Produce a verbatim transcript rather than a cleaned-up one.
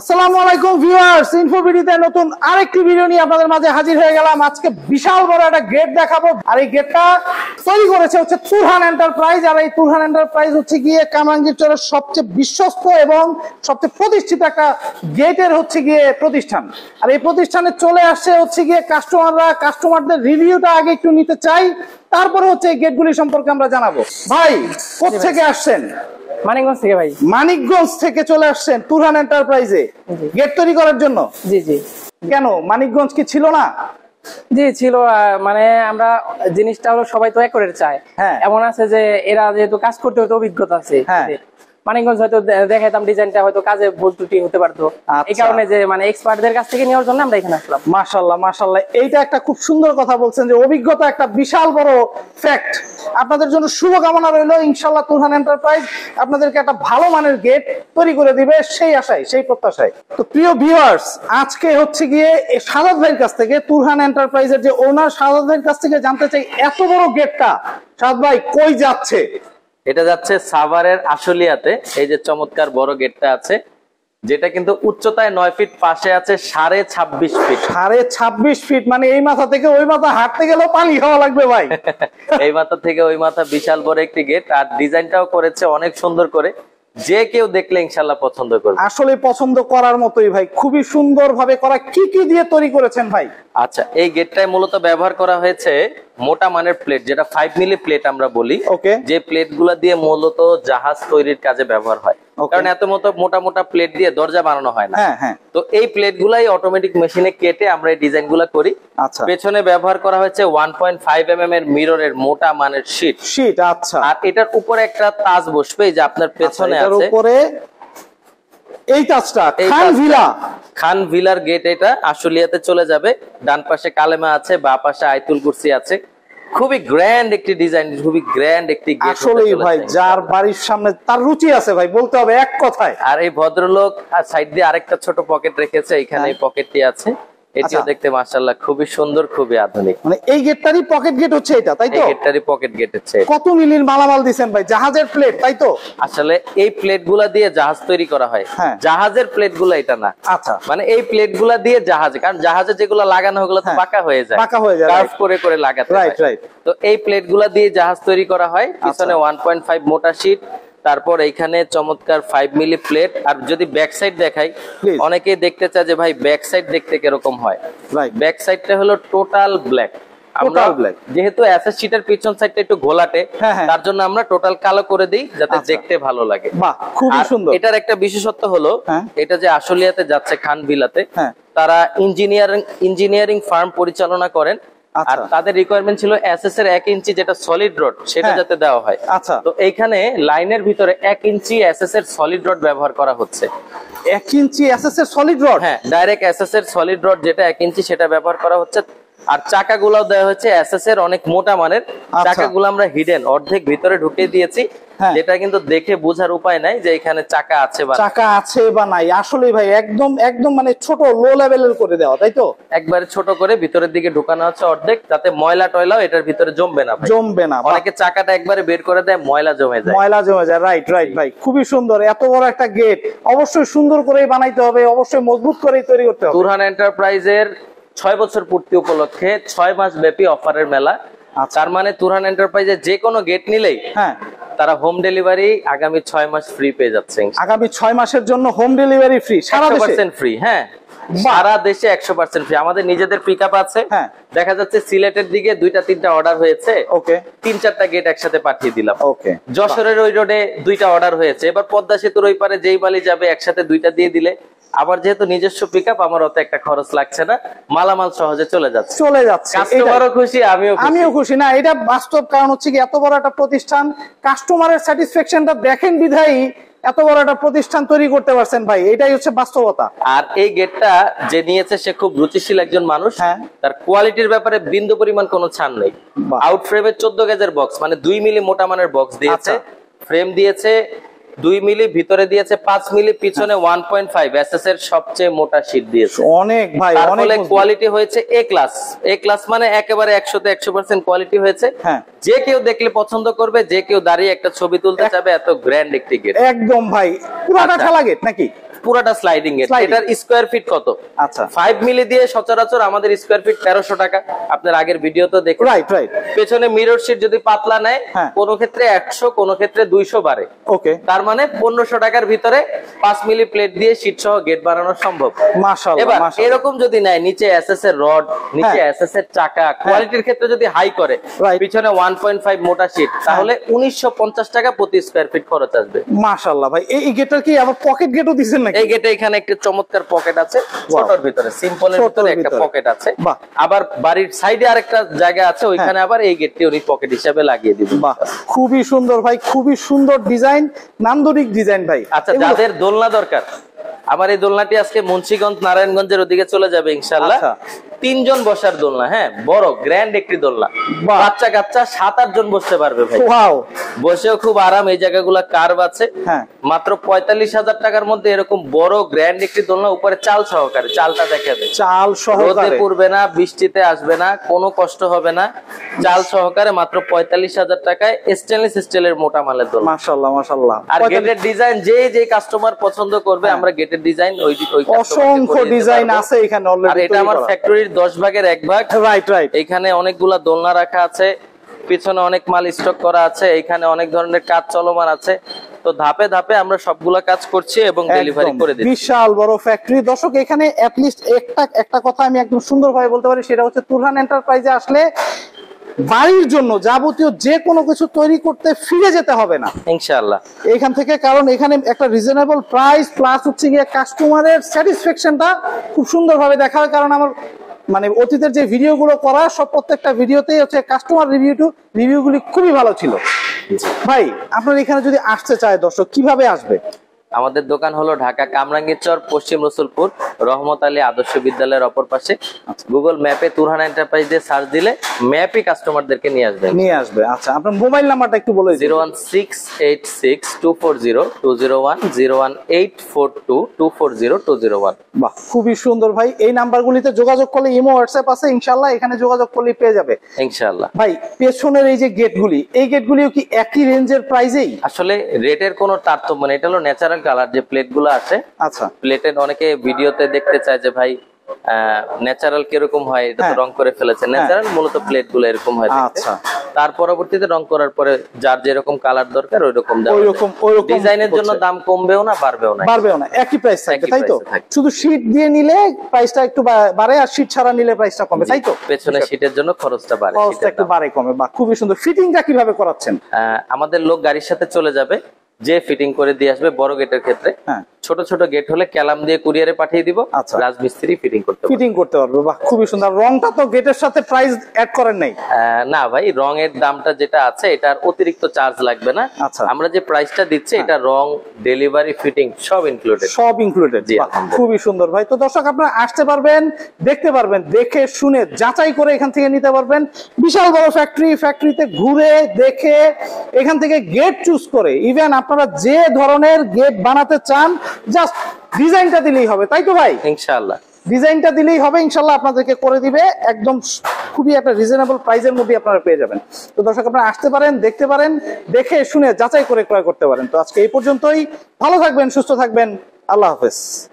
আসসালামু আলাইকুম ভিউয়ার্স, ইনফোভিডিতে নতুন আরেকটি ভিডিও নিয়ে আপনাদের মাঝে হাজির হয়ে গেলাম। আজকে বিশাল বড় একটা গেট দেখাবো, আর এই গেটটা তৈরি করেছে হচ্ছে তুরহান এন্টারপ্রাইজ। আর এই তুরহান এন্টারপ্রাইজ হচ্ছে গিয়ে কামরাঙ্গীর চরের সবচেয়ে বিশ্বস্ত এবং সবচেয়ে প্রতিষ্ঠিত একটা গেটের হচ্ছে গিয়ে প্রতিষ্ঠান। আর এই প্রতিষ্ঠানে চলে আসছে হচ্ছে গিয়ে কাস্টমাররা। কাস্টমারদের রিভিউটা আগে একটু নিতে চাই, তারপরে হচ্ছে এই গেটগুলি সম্পর্কে আমরা জানাবো। ভাই, কোথা থেকে আসছেন? মানিকগঞ্জ থেকে। ভাই, মানিকগঞ্জ থেকে চলে আসছেন তুরহান এন্টারপ্রাইজে গেট তৈরি করার জন্য। জি জি। কেন মানিকগঞ্জ কি ছিল না? জি ছিল। মানে আমরা জিনিসটা হলো সবাই তো এক করে চায়। হ্যাঁ, এমন আছে যে এরা যেহেতু কাজ করতে হতো অভিজ্ঞতা আছে। হ্যাঁ, মানিকগঞ্জ হয়তো দেখাইতাম ডিজাইনটা হয়তো কাজে ভুল ত্রুটি হতে পারতো, এই কারণে যে মানে এক্সপার্টদের কাছ থেকে নেওয়ার জন্য আমরা এখানে আসলাম। মাশাআল্লাহ মাশাআল্লাহ, এইটা একটা খুব সুন্দর কথা বলছেন যে অভিজ্ঞতা একটা বিশাল বড় ফ্যাক্ট। আপনাদের জন্য শুভকামনা রইল। ইনশাআল্লাহ তুরহান এন্টারপ্রাইজ আপনাদেরকে একটা ভালো মানের গেট তৈরি করে দিবে, সেই আশায় সেই প্রত্যাশায়। তো প্রিয় ভিউয়ার্স, আজকে হচ্ছে গিয়ে সাদাত ভাইয়ের কাছ থেকে, তুরহান এন্টারপ্রাইজের যে ওনার সাদাত ভাইয়ের কাছ থেকে জানতে চাই, এত বড় গেটটা সাদাত ভাই কই যাচ্ছে? এটা যাচ্ছে সাভারের আশুলিয়াতে। এই যে চমৎকার বড় গেটটা আছে, যেটা কিন্তু উচ্চতায় নয় ফিট, পাশে আছে সাড়ে ছাব্বিশ ফিট। সাড়ে ছাব্বিশ ফিট মানে এই মাথা থেকে ওই মাথা হাঁটতে গেলেও পানি খাওয়া লাগবে ভাই। এই মাথা থেকে ওই মাথা বিশাল বড় একটি গেট, আর ডিজাইনটাও করেছে অনেক সুন্দর করে। যে কেউ দেখলে ইনশাআল্লাহ পছন্দ করবে। আসলে পছন্দ করার মতোই ভাই, খুবই সুন্দর ভাবে করা। কি কি দিয়ে তৈরি করেছেন ভাই? আচ্ছা, এই গেটটাই মূলত ব্যবহার করা হয়েছে মোটা মানের প্লেট, যেটা ফাইভ মিলি প্লেট আমরা বলি। ওকে, যে প্লেট গুলা দিয়ে মূলত জাহাজ তৈরির কাজে ব্যবহার হয়, কারণ এত মতো মোটা মোটা প্লেট দিয়ে দরজা বানানো হয় না। তো এই প্লেট গুলাই অটোমেটিক মেশিনে কেটে আমরা এই ডিজাইন গুলা করি। আচ্ছা, পেছনে ব্যবহার করা হয়েছে one point five M M এর মিররের মোটা মানের শীট শীট। আচ্ছা, আর এটার উপরে একটা তাজ বসবে, এই যে আপনার পেছনে আছে এই তাজটা, খান ভিলা। খান ভিলার গেট এটা আশুলিয়াতে চলে যাবে। ডান পাশে কালেমা আছে, বাঁ পাশে আইতুল কুরসি আছে। খুবই গ্র্যান্ড একটি ডিজাইন, খুবই গ্র্যান্ড একটি গেট। আসলে ভাই, যার বাড়ির সামনে তার রুচি আছে ভাই, বলতে হবে এক কথায়। আর এই ভদ্রলোক সাইড দিয়ে আরেকটা ছোট পকেট রেখেছে, এখানে এই পকেটটি আছে। এটিও দেখতে মাশাআল্লাহ খুবই সুন্দর, খুবই আধুনিক। মানে এই গেটটারই পকেট গেট হচ্ছে এটা, তাই তো? গেটটারই পকেট গেট হচ্ছে। কত মিলির মালামাল দিবেন ভাই? জাহাজের প্লেট, তাই তো? আসলে এই প্লেটগুলা দিয়ে জাহাজ তৈরি করা হয়। জাহাজের প্লেটগুলা এটা না। আচ্ছা, মানে এই প্লেটগুলা দিয়ে জাহাজ, কারণ জাহাজে যেগুলো লাগানো ওগুলো তো বাঁকা হয়ে যায়, বাঁকা হয়ে যায়, কার্ভ করে করে লাগাতে হয়। Right right. তো এই প্লেটগুলা দিয়ে জাহাজ তৈরি করা হয়। পিছনে ওয়ান পয়েন্ট ফাইভ মোটা শীট, তারপর এইখানে চমৎকার ফাইভ মিলি প্লেট। আর যদি ব্যাক সাইড দেখাই, অনেকেই দেখতে চায় যে ভাই ব্যাক সাইড দেখতে কিরকম হয়। ব্যাক সাইডটা হলো টোটাল ব্ল্যাক। আমরা যেহেতু এসএস শীটের পিছন সাইডটা একটু ঘোলাটে, তার জন্য আমরা টোটাল কালো করে দিই যাতে দেখতে ভালো লাগে। খুবই সুন্দর। এটার একটা বিশেষত্ব হলো, এটা যে আশুলিয়াতে যাচ্ছে খান ভিলাতে, তারা ইঞ্জিনিয়ারিং ইঞ্জিনিয়ারিং ফার্ম পরিচালনা করেন। আর তাদের রিকোয়ারমেন্ট ছিল এসএস এর এক ইঞ্চি যেটা সলিড রড, সেটা যাতে দেওয়া হয়। আচ্ছা, তো এইখানে লাইনের ভিতরে এক ইঞ্চি এসএস এর সলিড রড ব্যবহার করা হচ্ছে। এক ইঞ্চি এসএস এর সলিড রড? হ্যাঁ, ডাইরেক্ট এসএস এর সলিড রড যেটা এক ইঞ্চি সেটা ব্যবহার করা হচ্ছে। আর চাকা গুলাও দেওয়া হচ্ছে এসএস এর অনেক মোটা মানের। চাকা গুলো আমরা হিডেন অর্ধেক ভিতরে ঢুকিয়ে দিয়েছি, যেটা কিন্তু দেখে বোঝার উপায় নাই যে এখানে চাকা আছে বা চাকা আছে বা নাই। আসলে ভাই একদম একদম মানে ছোট লো লেভেলের করে দেওয়া, তাই তো? একবারে ছোট করে ভিতরের দিকে ঢুকানো হচ্ছে অর্ধেক, যাতে ময়লা টয়লাও এটার ভিতরে জমবে না। জমবে না। অনেকে চাকাটা একবারে বের করে দেয়, ময়লা জমে যায়। ময়লা জমে যায়। রাইট রাইট ভাই, খুবই সুন্দর। এত বড় একটা গেট অবশ্যই সুন্দর করেই বানাইতে হবে, অবশ্যই মজবুত করেই তৈরি করতে হবে। তুরহান এন্টারপ্রাইজের ছয় বছর পূর্তি উপলক্ষে ছয় মাস ব্যাপী অফারের মেলা। তার মানে তুরহান এন্টারপ্রাইজের যে কোনো গেট নিলেই হ্যাঁ তারা হোম ডেলিভারি আগামী ছয় মাস ফ্রি পেয়ে যাচ্ছে। আগামী ছয় মাসের জন্য হোম ডেলিভারি ফ্রি, সারা দেশে ফ্রি। হ্যাঁ, সারা দেশে একশো পার্সেন্ট ফ্রি। আমাদের নিজেদের পিকআপ আছে। হ্যাঁ, দেখা যাচ্ছে সিলেটের দিকে দুইটা তিনটা অর্ডার হয়েছে। ওকে, তিন চারটা গেট একসাথে পাঠিয়ে দিলাম। ওকে, যশোরের ওই রোডে দুইটা অর্ডার হয়েছে। এবার পদ্মা সেতুর ওই পারে যেই মালি যাবে একসাথে দুইটা দিয়ে দিলে। আবার যেহেতু নিজস্ব পিকআপ, আমার অত একটা খরচ লাগছে না, মালামাল সহজে চলে যাচ্ছে। চলে যাচ্ছে, কাস্টমারও খুশি, আমিও আমিও খুশি। না, এটা বাস্তব। কারণ হচ্ছে কি, এত বড় একটা প্রতিষ্ঠান, কাস্টমারের স্যাটিসফ্যাকশনটা দেখেন বিধায়ী এত বড় একটা প্রতিষ্ঠান তৈরি করতে পারছেন ভাই, এটাই হচ্ছে বাস্তবতা। আর এই গেটটা যে নিয়েছে সে খুব রুচিশীল একজন মানুষ। হ্যাঁ, তার কোয়ালিটির ব্যাপারে বিন্দু পরিমাণ কোনো ছাড় নেই। আউট ফ্রেমের চোদ্দ গেজের বক্স, মানে দুই মিলি মোটা মানের বক্স দিয়েছে। ফ্রেম দিয়েছে দুই মিলি, ভিতরে দিয়েছে পাঁচ মিলি, পিছনে ওয়ান পয়েন্ট ফাইভ এসএস এর সবচেয়ে মোটা শীট দিয়েছে। অনেক ভাই, অনেক কোয়ালিটি হয়েছে। এ ক্লাস, এ ক্লাস মানে একেবারে একশো তে একশো পার্সেন্ট কোয়ালিটি হয়েছে। হ্যাঁ, যে কেউ দেখলে পছন্দ করবে, যে কেউ দাঁড়িয়ে একটা ছবি তুলতে যাবে, এত গ্র্যান্ড একটি গেট। একদম ভাই, পুরোটা ঠেলা গেট নাকি? পুরাটা স্লাইডিং এর। এটার স্কয়ার ফিট কত? আচ্ছা পাঁচ মিলি দিয়ে সচরাচর আমাদের স্কয়ার ফিট তেরোশো টাকা। আপনার আগের ভিডিও তো দেখুন। Right right. পেছনে মিরর শীট যদি পাতলা নেয় কোন ক্ষেত্রে একশো, কোন ক্ষেত্রে দুইশো বাড়ে। ওকে, তার মানে পনেরোশো টাকার ভিতরে পাঁচ মিলি প্লেট দিয়ে শীট সহ গেট বানানো সম্ভব। মাশাআল্লাহ। এবার এরকম যদি নেয় নিচে এসএস এর রড, নিচে এসএস এর চাকা, কোয়ালিটির ক্ষেত্রে যদি হাই করে পিছনে এক পয়েন্ট পাঁচ মোটা শীট, তাহলে উনিশশো পঞ্চাশ টাকা প্রতি স্কয়ার ফিট খরচ আসবে। মাশাআল্লাহ ভাই, এই গেটটার কি আবার পকেট গেটও দিবেন নাকি? এই গেটে এখানে একটা চমৎকার পকেট আছে, ছোটর ভিতরে সিম্পলের ভিতরে একটা পকেট আছে। আবার বাড়ির সাইডে আরেকটা জায়গা আছে, ওইখানে আবার এই গেটটি উনি পকেট হিসেবে লাগিয়ে দিবেন। বাহ, খুবই সুন্দর ভাই, খুবই সুন্দর ডিজাইন, নান্দনিক ডিজাইন ভাই। আচ্ছা, যাদের দোলনা দরকার, আমার এই দোলনাটি আজকে মুন্সিগঞ্জ নারায়ণগঞ্জের ওদিকে চলে যাবে ইনশাআল্লাহ। তিনজন বসার দোলনা, হ্যাঁ বড় গ্র্যান্ড একটি দোলনা, বাচ্চা কাচ্চা সাত আট জন বসতে পারবে ভাই। ওয়াও, বসেও খুব আরাম। এই জায়গাগুলা কার্ভ আছে। হ্যাঁ, মাত্র পঁয়তাল্লিশ হাজার টাকার মধ্যে এরকম বড় গ্র্যান্ড একটি দোলনা, উপরে চাল সহকারে। চালটা দেখা যায়, চাল সহকারে, রোদে পড়বে না, বৃষ্টিতে আসবে না, কোনো কষ্ট হবে না। চাল সহকারে মাত্র পঁয়তাল্লিশ হাজার টাকায় স্টেনলেস স্টিলের মোটা মালের দোলনা। মাশাআল্লাহ মাশাআল্লাহ। আর গেটের ডিজাইন যে যে কাস্টমার পছন্দ করবে, আমরা গেটের ডিজাইন ওই ওই অসংখ্য ডিজাইন আছে এখানে অলরেডি। আর এটা আমার ফ্যাক্টরির দশ ভাগের এক ভাগ। Right right. এখানে অনেকগুলা দোলনা রাখা আছে, পিছনে অনেক মাল স্টক করা আছে, এখানে অনেক ধরনের কাজ চলমান আছে। তো ধাপে ধাপে আমরা সবগুলা কাজ করছি এবং ডেলিভারি করে দিচ্ছি। বিশাল বড় ফ্যাক্টরি। দর্শক, এখানে অ্যাট লিস্ট একটা একটা কথা আমি একদম সুন্দরভাবে বলতে পারি, সেটা হচ্ছে তুরহান এন্টারপ্রাইজে আসলে বাড়ির জন্য যাবতীয় যে কোনো কিছু তৈরি করতে ফিরে যেতে হবে না ইনশাআল্লাহ এখান থেকে। কারণ এখানে একটা রিজনেবল প্রাইস প্লাস হচ্ছে গিয়ে কাস্টমারের স্যাটিসফ্যাকশনটা খুব সুন্দরভাবে দেখা হয়। কারণ আমার মানে অতীতের যে ভিডিও গুলো করা, সব প্রত্যেকটা ভিডিওতেই হচ্ছে কাস্টমার রিভিউ টু রিভিউ গুলি খুবই ভালো ছিল। ভাই, আপনার এখানে যদি আসতে চায় দর্শক কিভাবে আসবে? আমাদের দোকান হলো ঢাকা কামরাঙ্গীর চর, পশ্চিম রসুলপুর, রহমত আলী আদর্শ বিদ্যালয়ের অপর পাশে। গুগল ম্যাপে তুরহান এন্টারপ্রাইজ দিয়ে সার্চ দিলে ম্যাপই কাস্টমারদেরকে নিয়ে আসবে নিয়ে আসবে আচ্ছা, আপনার মোবাইল নাম্বারটা একটু বলে দিন। Zero one six eight six two four zero two zero one zero one eight four two two four zero two zero one. বাহ, খুবই সুন্দর ভাই। এই নাম্বারগুলিতে যোগাযোগ করলে ইমো, হোয়াটসঅ্যাপ আছে ইনশাআল্লাহ, এখানে যোগাযোগ করলে পেয়ে যাবে ইনশাআল্লাহ। ভাই, পেছনের এই যে গেটগুলি, এই গেটগুলিও কি একই রেঞ্জের প্রাইজেই? আসলে রেটের কোনো তারতম্য নেই, এটা হলো ন্যাচারাল কালার যে প্লেট গুলো আছে। আচ্ছা, প্লেটের অনেকে ভিডিওতে দেখতে চায় যে ভাই ন্যাচারাল কিরকম হয়, এটা তো রং করে ফেলেছে। ন্যাচারাল মূলত প্লেট গুলো এরকম হয়। আচ্ছা, তার পরবর্তীতে রং করার পরে যার যেরকম কালার দরকার ওইরকম দাম, ওইরকম ওইরকম ডিজাইনের জন্য দাম কমবেও না বাড়বেও না বাড়বেও না একই প্রাইস থাকে, তাই তো? শুধু শীট দিয়ে নিলে প্রাইসটা একটু বাড়ে, আর শীট ছাড়া নিলে প্রাইসটা কমে, তাই তো? পেছনে শীটের জন্য খরচটা বাড়ে, খরচটা একটু বাড়ে কমে। বা খুবই সুন্দর। ফিটিংটা কিভাবে করাচ্ছেন? আমাদের লোক গাড়ির সাথে চলে যাবে, যে ফিটিং করে দিয়ে আসবে। বড় গেটের ক্ষেত্রে ছোট ছোট গেট হলে ক্যালাম দিয়ে কুরিয়ারে পাঠিয়ে দিব, রাজমিস্ত্রি ফিটিং করতে ফিটিং করতে পারবে। বাহ, খুবই সুন্দর। রংটা তো গেটের সাথে প্রাইস অ্যাড করেন নাই? না ভাই, রং এর দামটা যেটা আছে এটার অতিরিক্ত চার্জ লাগবে না। আমরা যে প্রাইসটা দিচ্ছি এটা রং, ডেলিভারি, ফিটিং সব ইনক্লুডেড সব ইনক্লুডেড খুবই সুন্দর ভাই। তো দর্শক, আপনারা আসতে পারবেন, দেখতে পারবেন, দেখে শুনে যাচাই করে এখান থেকে নিতে পারবেন। বিশাল বড় ফ্যাক্টরি। ফ্যাক্টরিতে ঘুরে দেখে এখান থেকে গেট চুজ করে, ইভেন আপনারা যে ধরনের গেট বানাতে চান জাস্ট ডিজাইনটা দিলেই হবে, তাই তো ভাই? ইনশাআল্লাহ ডিজাইনটা দিলেই হবে, ইনশাআল্লাহ আপনাদেরকে করে দিবে একদম খুবই একটা রিজনেবল প্রাইসের মধ্যে আপনারা পেয়ে যাবেন। তো দর্শক, আপনারা আসতে পারেন, দেখতে পারেন, দেখে শুনে যাচাই করে ক্রয় করতে পারেন। তো আজকে এই পর্যন্তই। ভালো থাকবেন, সুস্থ থাকবেন। আল্লাহ হাফেজ।